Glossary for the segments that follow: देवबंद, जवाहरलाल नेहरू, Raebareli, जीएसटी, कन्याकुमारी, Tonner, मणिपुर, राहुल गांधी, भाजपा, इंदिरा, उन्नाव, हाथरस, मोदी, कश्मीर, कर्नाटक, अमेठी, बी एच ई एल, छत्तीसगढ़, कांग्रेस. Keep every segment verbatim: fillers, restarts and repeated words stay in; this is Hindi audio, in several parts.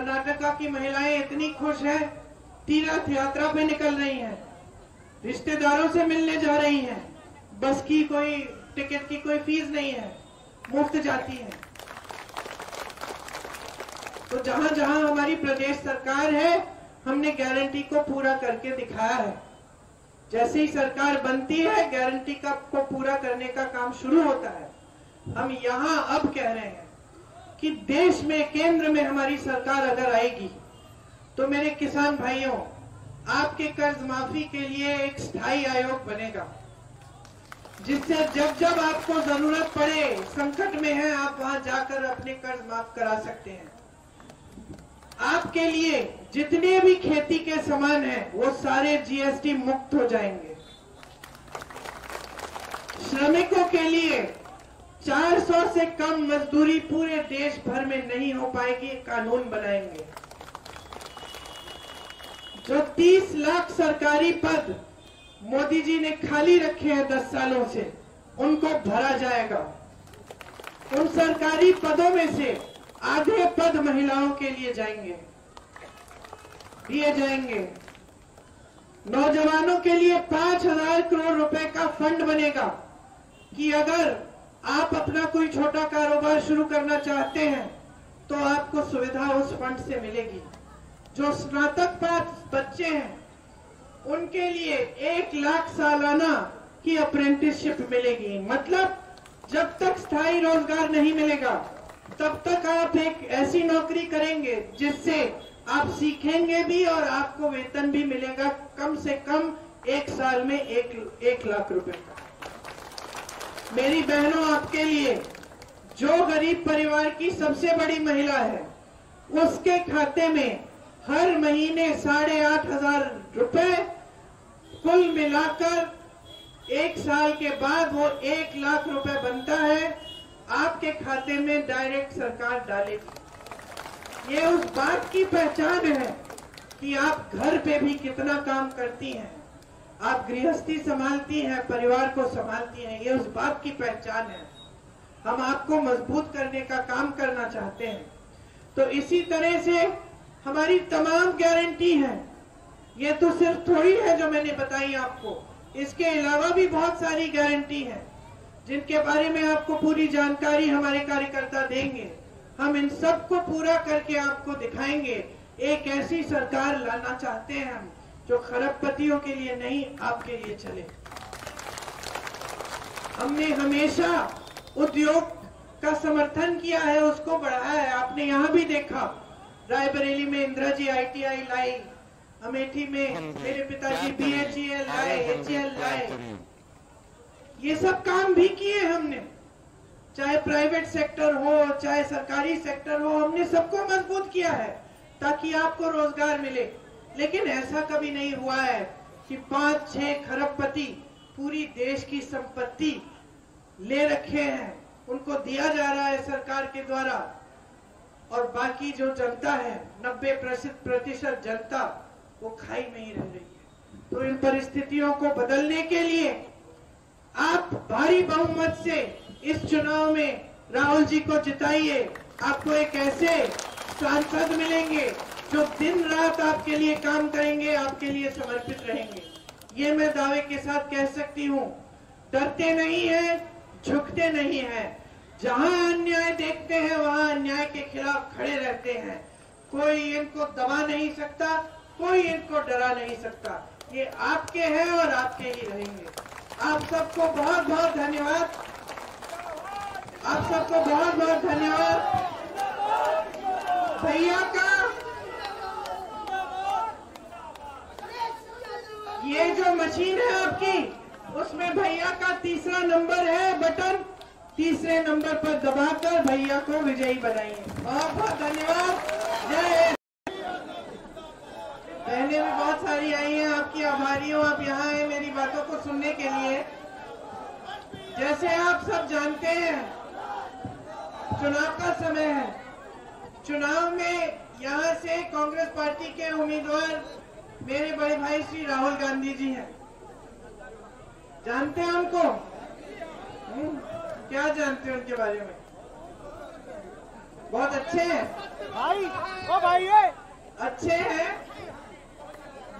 कर्नाटका की महिलाएं इतनी खुश है, तीर्थ यात्रा पे निकल रही हैं, रिश्तेदारों से मिलने जा रही हैं, बस की कोई टिकट की कोई फीस नहीं है, मुफ्त जाती है। तो जहां जहां हमारी प्रदेश सरकार है, हमने गारंटी को पूरा करके दिखाया है। जैसे ही सरकार बनती है, गारंटी का को पूरा करने का काम शुरू होता है। हम यहाँ अब कह रहे हैं कि देश में, केंद्र में हमारी सरकार अगर आएगी तो मेरे किसान भाइयों, आपके कर्ज माफी के लिए एक स्थायी आयोग बनेगा, जिससे जब जब आपको जरूरत पड़े, संकट में है, आप वहां जाकर अपने कर्ज माफ करा सकते हैं। आपके लिए जितने भी खेती के सामान हैं, वो सारे जीएसटी मुक्त हो जाएंगे। श्रमिकों के लिए चार सौ से कम मजदूरी पूरे देश भर में नहीं हो पाएगी, कानून बनाएंगे। जो तीस लाख सरकारी पद मोदी जी ने खाली रखे हैं दस सालों से, उनको भरा जाएगा। उन सरकारी पदों में से आधे पद महिलाओं के लिए जाएंगे, दिए जाएंगे। नौजवानों के लिए पांच हजार करोड़ रुपए का फंड बनेगा कि अगर आप अपना कोई छोटा कारोबार शुरू करना चाहते हैं तो आपको सुविधा उस फंड से मिलेगी। जो स्नातक पास बच्चे हैं, उनके लिए एक लाख सालाना की अप्रेंटिसशिप मिलेगी। मतलब जब तक स्थायी रोजगार नहीं मिलेगा, तब तक आप एक ऐसी नौकरी करेंगे जिससे आप सीखेंगे भी और आपको वेतन भी मिलेगा, कम से कम एक साल में एक, एक लाख रुपए का। मेरी बहनों, आपके लिए जो गरीब परिवार की सबसे बड़ी महिला है, उसके खाते में हर महीने साढ़े आठ हजार रुपए, कुल मिलाकर एक साल के बाद वो एक लाख रुपए बनता है, आपके खाते में डायरेक्ट सरकार डालेगी। ये उस बात की पहचान है कि आप घर पे भी कितना काम करती हैं, आप गृहस्थी संभालती हैं, परिवार को संभालती हैं, ये उस बात की पहचान है। हम आपको मजबूत करने का काम करना चाहते हैं। तो इसी तरह से हमारी तमाम गारंटी है। ये तो सिर्फ थोड़ी है जो मैंने बताई आपको, इसके अलावा भी बहुत सारी गारंटी है जिनके बारे में आपको पूरी जानकारी हमारे कार्यकर्ता देंगे। हम इन सब को पूरा करके आपको दिखाएंगे। एक ऐसी सरकार लाना चाहते हैं हम, जो खरबपतियों के लिए नहीं, आपके लिए चले। हमने हमेशा उद्योग का समर्थन किया है, उसको बढ़ाया है। आपने यहाँ भी देखा, रायबरेली में इंदिरा ji I T I लाई, अमेठी में मेरे पिताजी बी एच ई एल लाए, एच ई एल लाए, ये सब काम भी किए हमने। चाहे प्राइवेट सेक्टर हो, चाहे सरकारी सेक्टर हो, हमने सबको मजबूत किया है ताकि आपको रोजगार मिले। लेकिन ऐसा कभी नहीं हुआ है कि पांच छह खरबपति पूरी देश की संपत्ति ले रखे हैं, उनको दिया जा रहा है सरकार के द्वारा, और बाकी जो जनता है, नब्बे प्रतिशत जनता वो खाई में ही रह रही है। तो इन परिस्थितियों को बदलने के लिए आप भारी बहुमत से इस चुनाव में राहुल जी को जिताइए। आपको एक ऐसे सांसद मिलेंगे जो दिन रात आपके लिए काम करेंगे, आपके लिए समर्पित रहेंगे। ये मैं दावे के साथ कह सकती हूँ। डरते नहीं है, झुकते नहीं है, जहाँ अन्याय देखते हैं वहाँ अन्याय के खिलाफ खड़े रहते हैं। कोई इनको दबा नहीं सकता, कोई इनको डरा नहीं सकता। ये आपके हैं और आपके ही रहेंगे। आप सबको बहुत बहुत धन्यवाद। आप सबको बहुत बहुत धन्यवाद। भैया का ये जो मशीन है आपकी, उसमें भैया का तीसरा नंबर है बटन, तीसरे नंबर पर दबाकर भैया को विजयी बनाइए। बहुत बहुत धन्यवाद। जय। बहनें भी बहुत सारी आई हैं, आपकी आभारी हूँ। आप यहाँ आए मेरी बातों को सुनने के लिए। जैसे आप सब जानते हैं, चुनाव का समय है। चुनाव में यहाँ से कांग्रेस पार्टी के उम्मीदवार मेरे बड़े भाई श्री राहुल गांधी जी हैं। जानते हैं उनको? क्या जानते हैं उनके बारे में? बहुत अच्छे हैं भाई, ओ भाई है। अच्छे हैं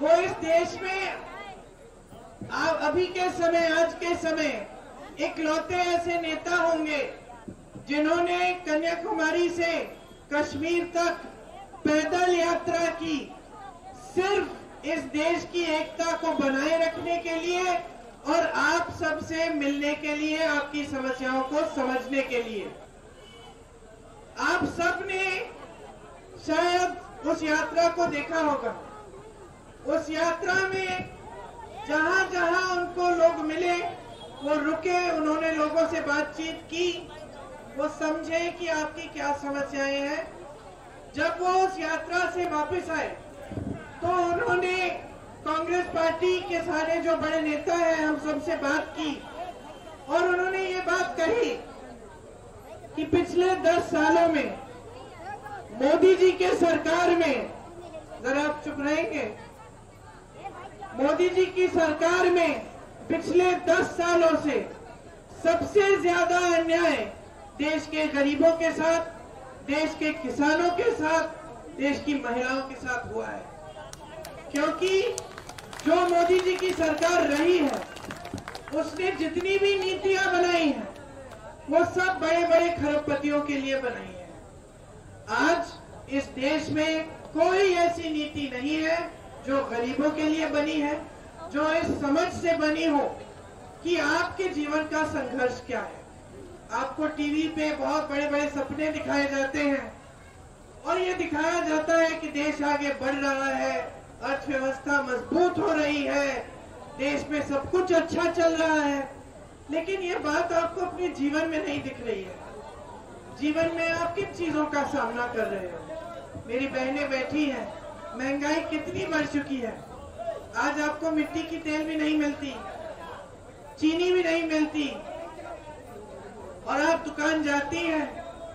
वो इस देश में आप अभी के समय आज के समय इकलौते ऐसे नेता होंगे जिन्होंने कन्याकुमारी से कश्मीर तक पैदल यात्रा की, सिर्फ इस देश की एकता को बनाए रखने के लिए और आप सबसे मिलने के लिए, आपकी समस्याओं को समझने के लिए। आप सबने शायद उस यात्रा को देखा होगा। उस यात्रा में जहां जहां उनको लोग मिले वो रुके, उन्होंने लोगों से बातचीत की, वो समझे कि आपकी क्या समस्याएं हैं। जब वो उस यात्रा से वापस आए तो उन्होंने कांग्रेस पार्टी के सारे जो बड़े नेता हैं हम सबसे बात की और उन्होंने ये बात कही कि पिछले दस सालों में मोदी जी के सरकार में, जरा आप चुप रहेंगे, मोदी जी की सरकार में पिछले दस सालों से सबसे ज्यादा अन्याय देश के गरीबों के साथ, देश के किसानों के साथ, देश की महिलाओं के साथ हुआ है। क्योंकि जो मोदी जी की सरकार रही है उसने जितनी भी नीतियां बनाई हैं वो सब बड़े बड़े खरबपतियों के लिए बनाई है। आज इस देश में कोई ऐसी नीति नहीं है जो गरीबों के लिए बनी है, जो इस समझ से बनी हो कि आपके जीवन का संघर्ष क्या है। आपको टीवी पे बहुत बड़े बड़े सपने दिखाए जाते हैं और ये दिखाया जाता है कि देश आगे बढ़ रहा है, अर्थव्यवस्था मजबूत हो रही है, देश में सब कुछ अच्छा चल रहा है, लेकिन ये बात आपको अपने जीवन में नहीं दिख रही है। जीवन में आप किन चीजों का सामना कर रहे हो? मेरी बहनें बैठी हैं, महंगाई कितनी बढ़ चुकी है। आज आपको मिट्टी की तेल भी नहीं मिलती, चीनी भी नहीं मिलती और आप दुकान जाती हैं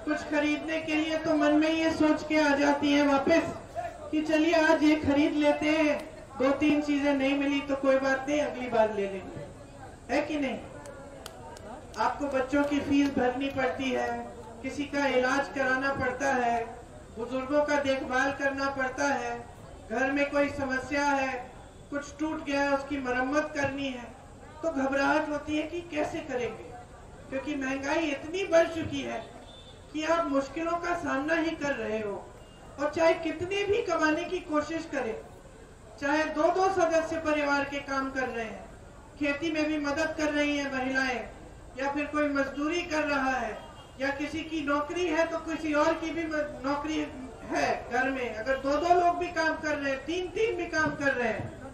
कुछ खरीदने के लिए तो मन में ये सोच के आ जाती है वापस कि चलिए आज ये खरीद लेते हैं, दो तीन चीजें नहीं मिली तो कोई बात नहीं, अगली बार ले लेंगे, है कि नहीं? आपको बच्चों की फीस भरनी पड़ती है, किसी का इलाज कराना पड़ता है, बुजुर्गों का देखभाल करना पड़ता है, घर में कोई समस्या है, कुछ टूट गया है उसकी मरम्मत करनी है, तो घबराहट होती है कि कैसे करेंगे, क्योंकि महंगाई इतनी बढ़ चुकी है कि आप मुश्किलों का सामना ही कर रहे हो। और चाहे कितने भी कमाने की कोशिश करें, चाहे दो दो सदस्य परिवार के काम कर रहे हैं, खेती में भी मदद कर रही हैं महिलाएं, या फिर कोई मजदूरी कर रहा है, या किसी की नौकरी है तो किसी और की भी नौकरी है घर में, अगर दो दो लोग भी काम कर रहे हैं, तीन तीन भी काम कर रहे हैं,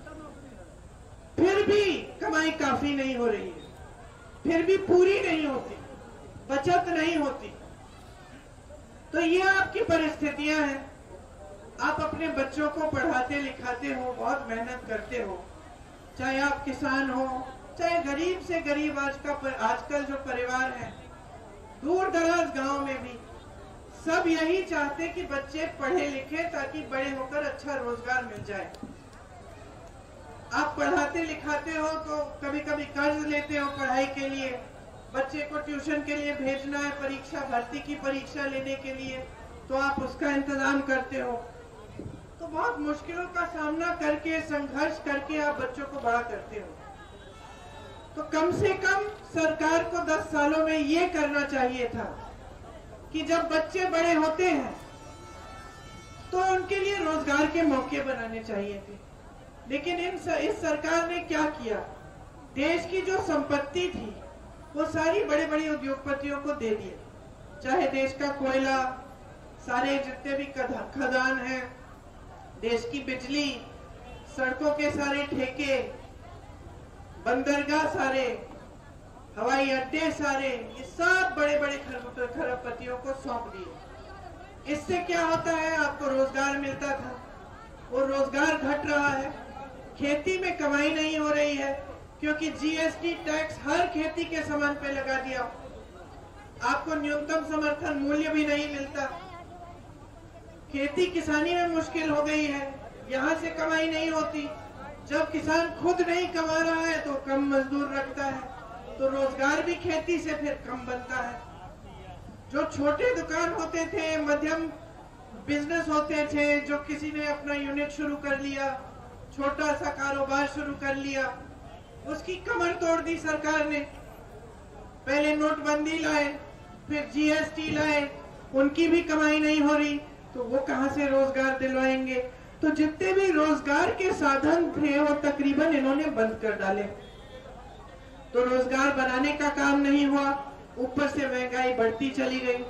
फिर भी कमाई काफी नहीं हो रही है, फिर भी पूरी नहीं होती, बचत नहीं होती। तो ये आपकी परिस्थितियां हैं। आप अपने बच्चों को पढ़ाते लिखाते हो, बहुत मेहनत करते हो, चाहे आप किसान हो, चाहे गरीब से गरीब आज का पर, आजकल जो परिवार है दूर दराज गांव में भी सब यही चाहते कि बच्चे पढ़े लिखे ताकि बड़े होकर अच्छा रोजगार मिल जाए। आप पढ़ाते लिखाते हो तो कभी कभी कर्ज लेते हो पढ़ाई के लिए, बच्चे को ट्यूशन के लिए भेजना है, परीक्षा भर्ती की परीक्षा लेने के लिए, तो आप उसका इंतजाम करते हो। तो बहुत मुश्किलों का सामना करके, संघर्ष करके आप बच्चों को बड़ा करते हो। तो कम से कम सरकार को दस सालों में ये करना चाहिए था कि जब बच्चे बड़े होते हैं तो उनके लिए रोजगार के मौके बनाने चाहिए थे, लेकिन इन इस सरकार ने क्या किया? देश की जो संपत्ति थी वो सारी बड़े बड़े उद्योगपतियों को दे दिए, चाहे देश का कोयला, सारे जितने भी खदान हैं, देश की बिजली, सड़कों के सारे ठेके, बंदरगाह सारे, हवाई अड्डे सारे, ये सब बड़े बड़े खरबपतियों को सौंप दिए। इससे क्या होता है? आपको रोजगार मिलता था, वो रोजगार घट रहा है, खेती में कमाई नहीं हो रही है क्योंकि जीएसटी टैक्स हर खेती के सामान पे लगा दिया। आपको न्यूनतम समर्थन मूल्य भी नहीं मिलता, खेती किसानी में मुश्किल हो गई है, यहाँ से कमाई नहीं होती। जब किसान खुद नहीं कमा रहा है तो कम मजदूर रखता है, तो रोजगार भी खेती से फिर कम बनता है। जो छोटे दुकान होते थे, मध्यम बिजनेस होते थे, जो किसी ने अपना यूनिट शुरू कर लिया, छोटा सा कारोबार शुरू कर लिया, उसकी कमर तोड़ दी सरकार ने। पहले नोटबंदी लाए, फिर जीएसटी लाए, उनकी भी कमाई नहीं हो रही, तो वो कहां से रोजगार दिलवाएंगे। तो जितने भी रोजगार के साधन थे वो तकरीबन इन्होंने बंद कर डाले। तो रोजगार बनाने का काम नहीं हुआ, ऊपर से महंगाई बढ़ती चली गई।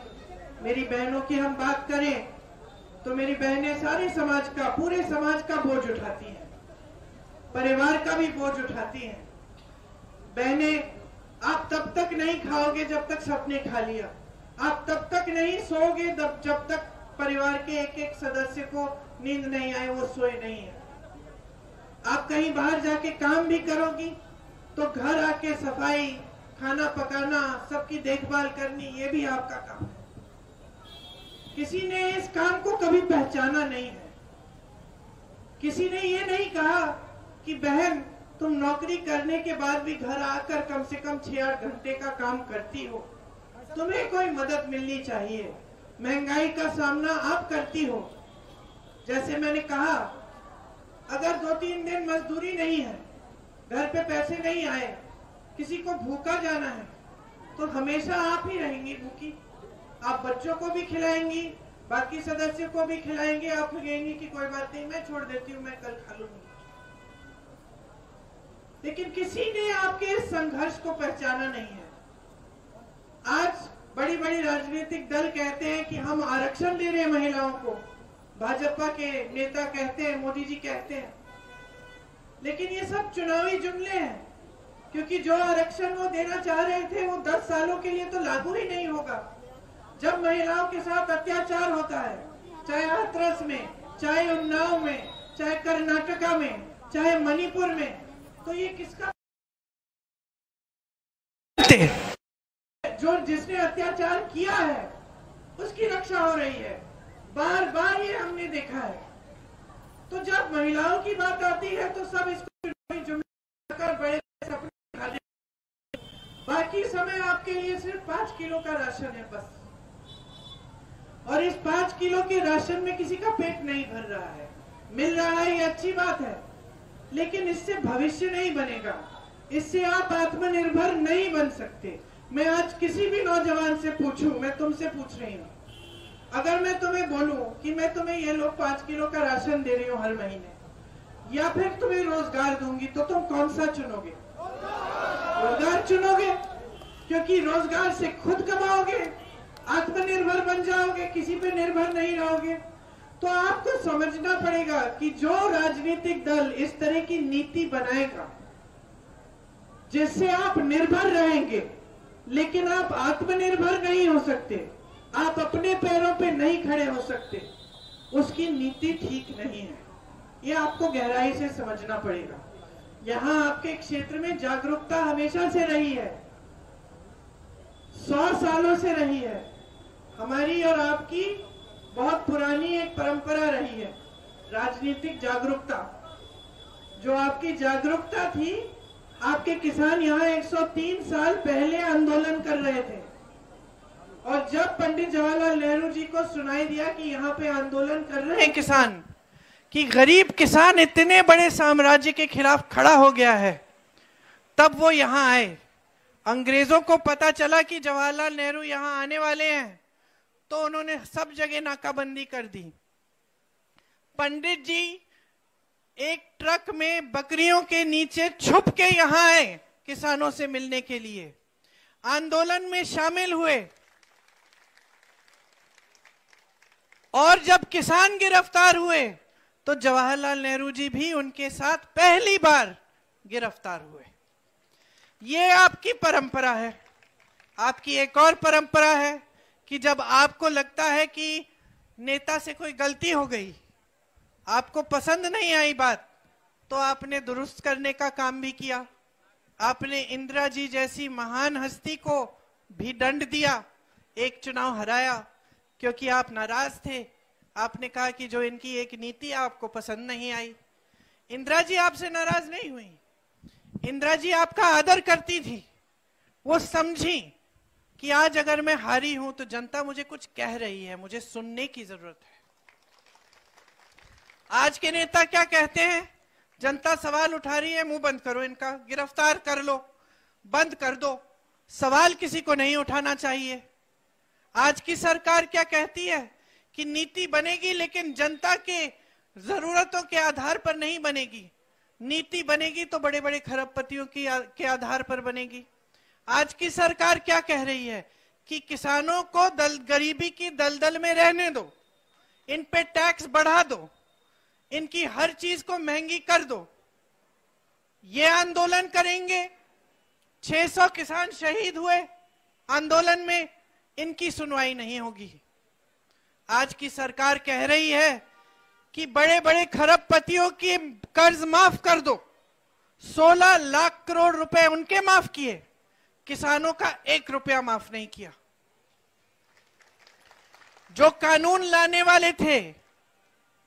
मेरी बहनों की हम बात करें तो मेरी बहनें सारे समाज का, पूरे समाज का बोझ उठाती हैं, परिवार का भी बोझ उठाती हैं। बहनें, आप तब तक नहीं खाओगे जब तक सबने खा लिया, आप तब तक नहीं सोओगे जब तक परिवार के एक एक सदस्य को नींद नहीं आए, वो सोए नहीं है। आप कहीं बाहर जाके काम भी करोगी तो घर आके सफाई, खाना पकाना, सबकी देखभाल करनी, ये भी आपका काम है। किसी ने इस काम को कभी पहचाना नहीं है। किसी ने ये नहीं कहा कि बहन तुम नौकरी करने के बाद भी घर आकर कम से कम छह आठ घंटे का काम करती हो, तुम्हें कोई मदद मिलनी चाहिए। महंगाई का सामना आप करती हो, जैसे मैंने कहा, अगर दो तीन दिन मजदूरी नहीं है, घर पे पैसे नहीं आए, किसी को भूखा जाना है, तो हमेशा आप ही रहेंगी भूखी। आप बच्चों को भी खिलाएंगी, बाकी सदस्यों को भी खिलाएंगे, आप कहेंगी कि कोई बात नहीं मैं छोड़ देती हूँ, मैं कल खा लूंगी। लेकिन किसी ने आपके इस संघर्ष को पहचाना नहीं है। आज बड़ी बड़ी राजनीतिक दल कहते हैं कि हम आरक्षण दे रहे हैं महिलाओं को, भाजपा के नेता कहते हैं, मोदी जी कहते हैं, लेकिन ये सब चुनावी जुमले हैं, क्योंकि जो आरक्षण वो देना चाह रहे थे वो दस सालों के लिए तो लागू ही नहीं होगा। जब महिलाओं के साथ अत्याचार होता है, चाहे हाथरस में, चाहे उन्नाव में, चाहे कर्नाटक में, चाहे मणिपुर में, तो ये किसका, जो जिसने अत्याचार किया है उसकी रक्षा हो रही है। बार बार ये हमने देखा है। तो जब महिलाओं की बात आती है तो सब इसको बड़े सपने खा लेते, बाकी समय आपके लिए सिर्फ पांच किलो का राशन है बस, और इस पांच किलो के राशन में किसी का पेट नहीं भर रहा है। मिल रहा है ये अच्छी बात है, लेकिन इससे भविष्य नहीं बनेगा, इससे आप आत्मनिर्भर नहीं बन सकते। मैं आज किसी भी नौजवान से पूछूं, मैं तुमसे पूछ रही हूँ, अगर मैं तुम्हें बोलूं कि मैं तुम्हें ये लोग पांच किलो का राशन दे रही हूँ हर महीने, या फिर तुम्हें रोजगार दूंगी, तो तुम कौन सा चुनोगे? रोजगार चुनोगे, क्योंकि रोजगार से खुद कमाओगे, आत्मनिर्भर बन जाओगे, किसी पे निर्भर नहीं रहोगे। तो आपको समझना पड़ेगा कि जो राजनीतिक दल इस तरह की नीति बनाएगा जिससे आप निर्भर रहेंगे, लेकिन आप आत्मनिर्भर नहीं हो सकते, आप अपने पैरों पे नहीं खड़े हो सकते, उसकी नीति ठीक नहीं है। ये आपको गहराई से समझना पड़ेगा। यहाँ आपके क्षेत्र में जागरूकता हमेशा से रही है, सौ सालों से रही है। हमारी और आपकी बहुत पुरानी एक परंपरा रही है राजनीतिक जागरूकता। जो आपकी जागरूकता थी, आपके किसान यहाँ एक सौ तीन साल पहले आंदोलन कर रहे थे, और जब पंडित जवाहरलाल नेहरू जी को सुनाई दिया कि यहाँ पे आंदोलन कर रहे हैं किसान, कि गरीब किसान इतने बड़े साम्राज्य के खिलाफ खड़ा हो गया है, तब वो यहाँ आए। अंग्रेजों को पता चला कि जवाहरलाल नेहरू यहाँ आने वाले हैं, तो उन्होंने सब जगह नाकाबंदी कर दी। पंडित जी एक ट्रक में बकरियों के नीचे छुप के यहाँ आए किसानों से मिलने के लिए, आंदोलन में शामिल हुए, और जब किसान गिरफ्तार हुए तो जवाहरलाल नेहरू जी भी उनके साथ पहली बार गिरफ्तार हुए। ये आपकी परंपरा है। आपकी एक और परंपरा है कि जब आपको लगता है कि नेता से कोई गलती हो गई, आपको पसंद नहीं आई बात, तो आपने दुरुस्त करने का काम भी किया। आपने इंदिरा जी जैसी महान हस्ती को भी दंड दिया, एक चुनाव हराया, क्योंकि आप नाराज थे। आपने कहा कि जो इनकी एक नीति आपको पसंद नहीं आई। इंदिरा जी आपसे नाराज नहीं हुई, इंदिरा जी आपका आदर करती थी, वो समझी कि आज अगर मैं हारी हूं तो जनता मुझे कुछ कह रही है, मुझे सुनने की जरूरत है। आज के नेता क्या कहते हैं, जनता सवाल उठा रही है, मुंह बंद करो, इनका गिरफ्तार कर लो, बंद कर दो, सवाल किसी को नहीं उठाना चाहिए। आज की सरकार क्या कहती है कि नीति बनेगी लेकिन जनता के जरूरतों के आधार पर नहीं बनेगी, नीति बनेगी तो बड़े बड़े खरबपतियों की के आधार पर बनेगी। आज की सरकार क्या कह रही है कि किसानों को दल गरीबी की दलदल में रहने दो, इन पे टैक्स बढ़ा दो, इनकी हर चीज को महंगी कर दो, ये आंदोलन करेंगे। छह सौ किसान शहीद हुए आंदोलन में, इनकी सुनवाई नहीं होगी। आज की सरकार कह रही है कि बड़े बड़े खरबपतियों की कर्ज माफ कर दो, सोलह लाख करोड़ रुपए उनके माफ किए, किसानों का एक रुपया माफ नहीं किया। जो कानून लाने वाले थे,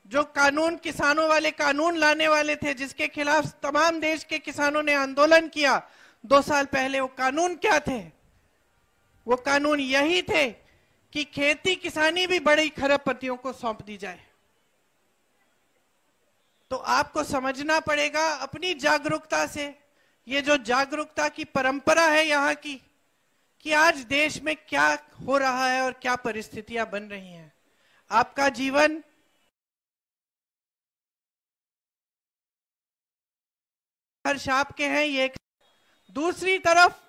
जो कानून किसानों वाले कानून लाने वाले थे, जिसके खिलाफ तमाम देश के किसानों ने आंदोलन किया दो साल पहले, वो कानून क्या थे? वो कानून यही थे कि खेती किसानी भी बड़े खरबपतियों को सौंप दी जाए। तो आपको समझना पड़ेगा अपनी जागरूकता से, ये जो जागरूकता की परंपरा है यहाँ की, कि आज देश में क्या हो रहा है और क्या परिस्थितियां बन रही हैं। आपका जीवन हर्ष आपके हैं ये। दूसरी तरफ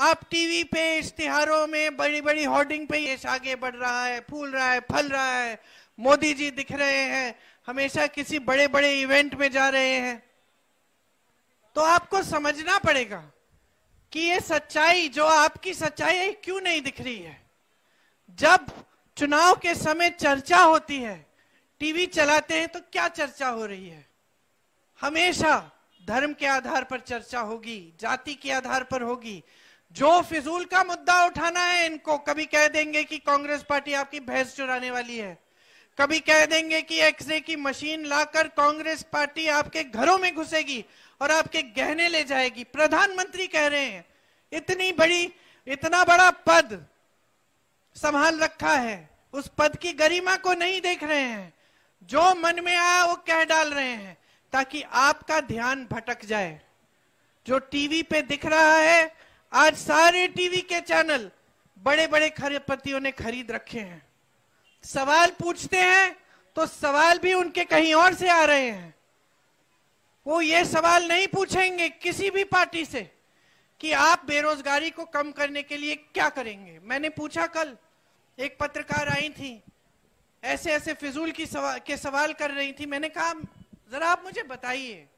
आप टीवी पे, इश्तिहारों में, बड़ी बड़ी होर्डिंग पे देश आगे बढ़ रहा है, फूल रहा है, फल रहा है, मोदी जी दिख रहे हैं, हमेशा किसी बड़े बड़े इवेंट में जा रहे हैं। तो आपको समझना पड़ेगा कि ये सच्चाई, जो आपकी सच्चाई है, क्यों नहीं दिख रही है। जब चुनाव के समय चर्चा होती है, टीवी चलाते हैं तो क्या चर्चा हो रही है? हमेशा धर्म के आधार पर चर्चा होगी, जाति के आधार पर होगी। जो फिजूल का मुद्दा उठाना है इनको, कभी कह देंगे कि कांग्रेस पार्टी आपकी भैंस चुराने वाली है, कभी कह देंगे कि एक्सरे की मशीन लाकर कांग्रेस पार्टी आपके घरों में घुसेगी और आपके गहने ले जाएगी। प्रधानमंत्री कह रहे हैं, इतनी बड़ी इतना बड़ा पद संभाल रखा है, उस पद की गरिमा को नहीं देख रहे हैं, जो मन में आया वो कह डाल रहे हैं ताकि आपका ध्यान भटक जाए। जो टीवी पे दिख रहा है, आज सारे टीवी के चैनल बड़े बड़े खरबपतियों ने खरीद रखे हैं। सवाल पूछते हैं तो सवाल भी उनके कहीं और से आ रहे हैं। वो ये सवाल नहीं पूछेंगे किसी भी पार्टी से कि आप बेरोजगारी को कम करने के लिए क्या करेंगे। मैंने पूछा, कल एक पत्रकार आई थी, ऐसे ऐसे फिजूल की सवाल के सवाल कर रही थी। मैंने कहा, जरा आप मुझे बताइए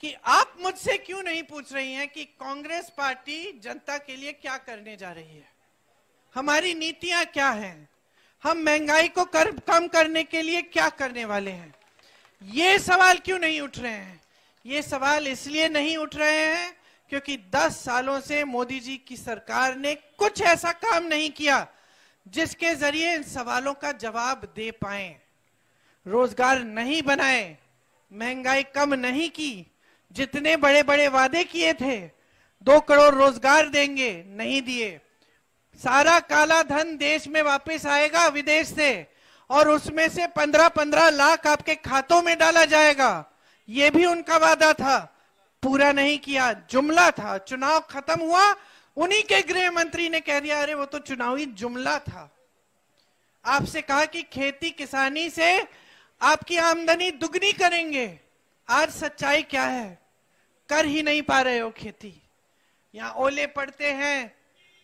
कि आप मुझसे क्यों नहीं पूछ रही हैं कि कांग्रेस पार्टी जनता के लिए क्या करने जा रही है, हमारी नीतियां क्या हैं, हम महंगाई को कर, कम करने के लिए क्या करने वाले हैं। ये सवाल क्यों नहीं उठ रहे हैं? ये सवाल इसलिए नहीं उठ रहे हैं क्योंकि दस सालों से मोदी जी की सरकार ने कुछ ऐसा काम नहीं किया जिसके जरिए इन सवालों का जवाब दे पाए। रोजगार नहीं बनाए, महंगाई कम नहीं की, जितने बड़े बड़े वादे किए थे, दो करोड़ रोजगार देंगे, नहीं दिए। सारा काला धन देश में वापस आएगा विदेश से, और उसमें से पंद्रह पंद्रह लाख आपके खातों में डाला जाएगा। ये भी उनका वादा था, पूरा नहीं किया, जुमला था। चुनाव खत्म हुआ, उन्हीं के गृह मंत्री ने कह दिया, अरे वो तो चुनावी जुमला था। आपसे कहा कि खेती किसानी से आपकी आमदनी दुगनी करेंगे, आज सच्चाई क्या है? कर ही नहीं पा रहे हो खेती। यहाँ ओले पड़ते हैं,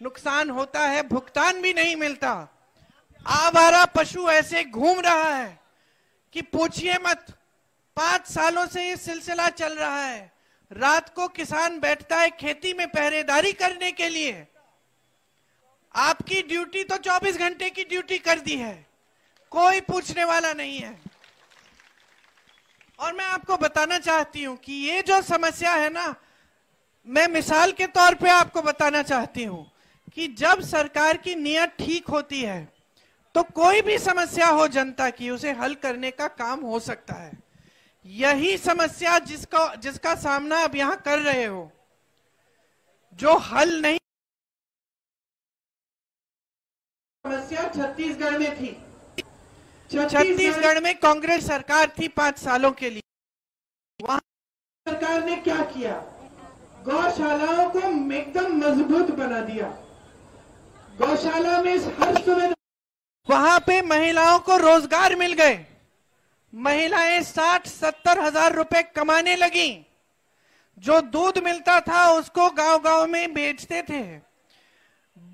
नुकसान होता है, भुगतान भी नहीं मिलता। आवारा पशु ऐसे घूम रहा है कि पूछिए मत। पांच सालों से ये सिलसिला चल रहा है। रात को किसान बैठता है खेती में पहरेदारी करने के लिए। आपकी ड्यूटी तो चौबीस घंटे की ड्यूटी कर दी है, कोई पूछने वाला नहीं है। और मैं आपको बताना चाहती हूँ कि ये जो समस्या है ना, मैं मिसाल के तौर पे आपको बताना चाहती हूँ कि जब सरकार की नीयत ठीक होती है तो कोई भी समस्या हो जनता की, उसे हल करने का काम हो सकता है। यही समस्या जिसको जिसका सामना आप यहाँ कर रहे हो, जो हल नहीं छत्तीसगढ़ में थी। छत्तीसगढ़ में कांग्रेस सरकार थी पांच सालों के लिए। वहाँ सरकार ने क्या किया? गौशालाओं को एकदम मजबूत बना दिया। गौशाला में हर सुविधा, वहाँ पे महिलाओं को रोजगार मिल गए। महिलाएं साठ सत्तर हजार रुपए कमाने लगी। जो दूध मिलता था उसको गांव-गांव में बेचते थे।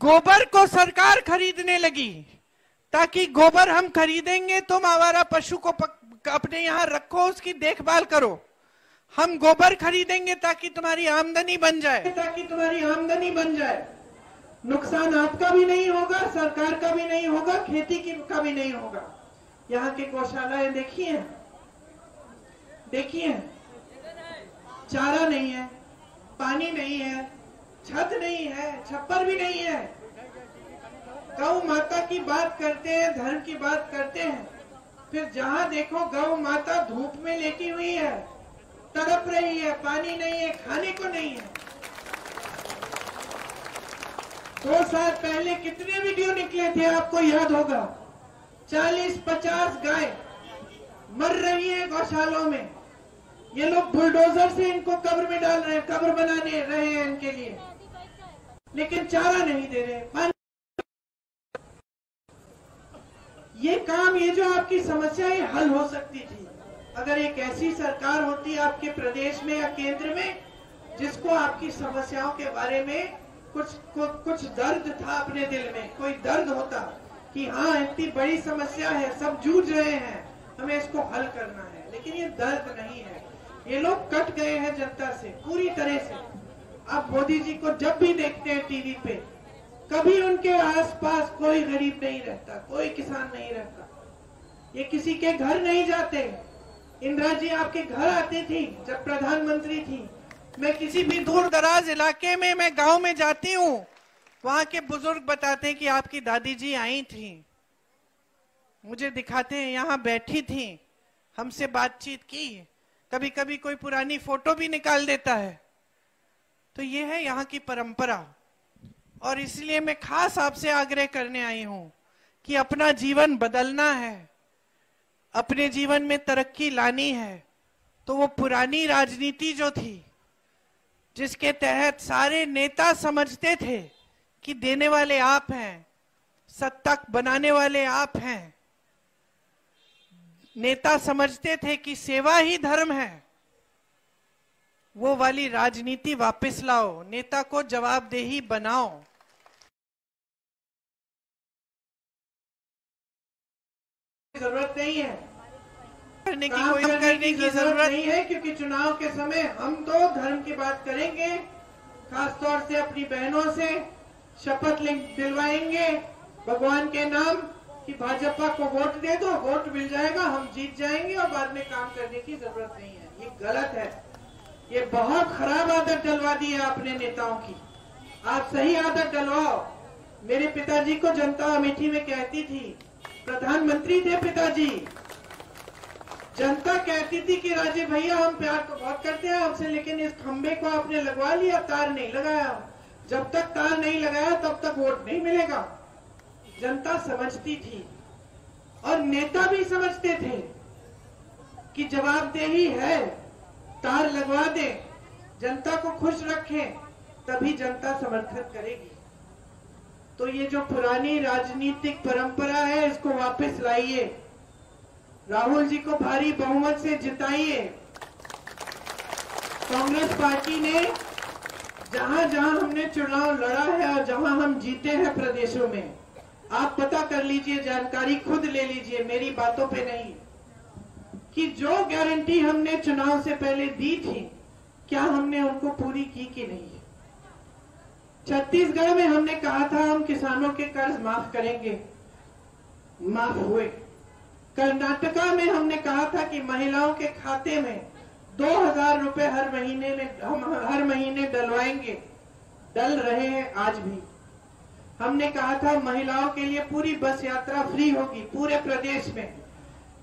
गोबर को सरकार खरीदने लगी ताकि गोबर हम खरीदेंगे, तुम आवारा पशु को अपने यहाँ रखो, उसकी देखभाल करो। हम गोबर खरीदेंगे ताकि तुम्हारी आमदनी बन जाए, ताकि तुम्हारी आमदनी बन जाए। नुकसान आपका भी नहीं होगा, सरकार का भी नहीं होगा, खेती की का भी नहीं होगा। यहाँ के गौशालाएं देखिए, देखिए, चारा नहीं है, पानी नहीं है, छत नहीं है, छप्पर भी नहीं है। गौ माता की बात करते हैं, धर्म की बात करते हैं, फिर जहाँ देखो गौ माता धूप में लेटी हुई है, तड़प रही है, पानी नहीं है, खाने को नहीं है। दो साल पहले कितने वीडियो निकले थे, आपको याद होगा। चालीस पचास गाय मर रही है गौशालों में। ये लोग बुलडोजर से इनको कब्र में डाल रहे हैं, कब्र बनाने रहे हैं इनके लिए, लेकिन चारा नहीं दे रहे, पानी। ये काम, ये जो आपकी समस्या है, हल हो सकती थी अगर एक ऐसी सरकार होती आपके प्रदेश में या केंद्र में, जिसको आपकी समस्याओं के बारे में कुछ कु, कुछ दर्द था अपने दिल में, कोई दर्द होता कि हाँ इतनी बड़ी समस्या है, सब जूझ रहे हैं, हमें इसको हल करना है। लेकिन ये दर्द नहीं है, ये लोग कट गए हैं जनता से पूरी तरह से। आप मोदी जी को जब भी देखते हैं टीवी पे, कभी उनके आसपास कोई गरीब नहीं रहता, कोई किसान नहीं रहता। ये किसी के घर नहीं जाते। इंदिरा जी आपके घर आती थी जब प्रधानमंत्री थी। मैं किसी भी दूर दराज इलाके में, मैं गांव में जाती हूँ, वहां के बुजुर्ग बताते हैं कि आपकी दादी जी आई थी, मुझे दिखाते हैं, यहाँ बैठी थी, हमसे बातचीत की, कभी कभी कोई पुरानी फोटो भी निकाल देता है। तो ये है यहाँ की परंपरा। और इसलिए मैं खास आपसे आग्रह करने आई हूँ कि अपना जीवन बदलना है, अपने जीवन में तरक्की लानी है, तो वो पुरानी राजनीति जो थी, जिसके तहत सारे नेता समझते थे कि देने वाले आप हैं, सत्ता बनाने वाले आप हैं, नेता समझते थे कि सेवा ही धर्म है, वो वाली राजनीति वापस लाओ, नेता को जवाबदेही बनाओ। जरूरत नहीं है करने की, कोई करने की जरूरत नहीं है, क्योंकि चुनाव के समय हम तो धर्म की बात करेंगे, खासतौर से अपनी बहनों से शपथ दिलवाएंगे भगवान के नाम कि भाजपा को वोट दे दो, वोट मिल जाएगा, हम जीत जाएंगे और बाद में काम करने की जरूरत नहीं है। ये गलत है, ये बहुत खराब आदत डलवा दी है आपने नेताओं की। आप सही आदत डलवाओ। मेरे पिताजी को जनता अमेठी में कहती थी, प्रधानमंत्री थे पिताजी, जनता कहती थी कि राजे भैया हम प्यार को बहुत करते हैं आपसे, लेकिन इस खंबे को आपने लगवा लिया, तार नहीं लगाया, जब तक तार नहीं लगाया तब तक वोट नहीं मिलेगा। जनता समझती थी और नेता भी समझते थे कि जवाबदेही है, तार लगवा दे, जनता को खुश रखें, तभी जनता समर्थन करेगी। तो ये जो पुरानी राजनीतिक परंपरा है, इसको वापस लाइए। राहुल जी को भारी बहुमत से जिताइए। कांग्रेस पार्टी ने जहां जहां हमने चुनाव लड़ा है और जहां हम जीते हैं प्रदेशों में, आप पता कर लीजिए, जानकारी खुद ले लीजिए, मेरी बातों पे नहीं, कि जो गारंटी हमने चुनाव से पहले दी थी, क्या हमने उनको पूरी की कि नहीं। छत्तीसगढ़ में हमने कहा था हम किसानों के कर्ज माफ करेंगे, माफ हुए। कर्नाटका में हमने कहा था कि महिलाओं के खाते में दो हजार रुपए हर महीने में हम हर महीने डलवाएंगे, डल रहे हैं आज भी। हमने कहा था महिलाओं के लिए पूरी बस यात्रा फ्री होगी पूरे प्रदेश में।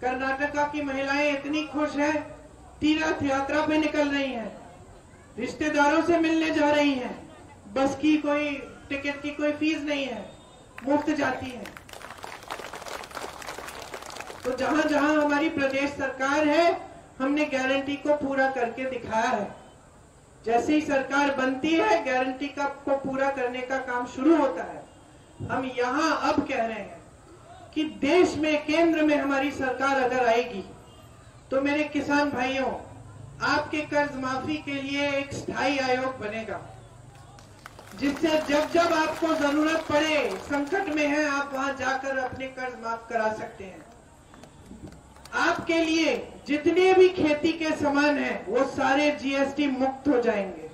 कर्नाटका की महिलाएं इतनी खुश है, तीर्थ यात्रा पे निकल रही हैं, रिश्तेदारों से मिलने जा रही हैं, बस की कोई टिकट की कोई फीस नहीं है, मुफ्त जाती है। तो जहां जहां हमारी प्रदेश सरकार है हमने गारंटी को पूरा करके दिखाया है। जैसे ही सरकार बनती है गारंटी का को पूरा करने का काम शुरू होता है। हम यहाँ अब कह रहे हैं कि देश में केंद्र में हमारी सरकार अगर आएगी तो मेरे किसान भाइयों आपके कर्ज माफी के लिए एक स्थायी आयोग बनेगा, जिससे जब जब आपको जरूरत पड़े, संकट में है, आप वहां जाकर अपने कर्ज माफ करा सकते हैं। आपके लिए जितने भी खेती के सामान हैं वो सारे जीएसटी मुक्त हो जाएंगे।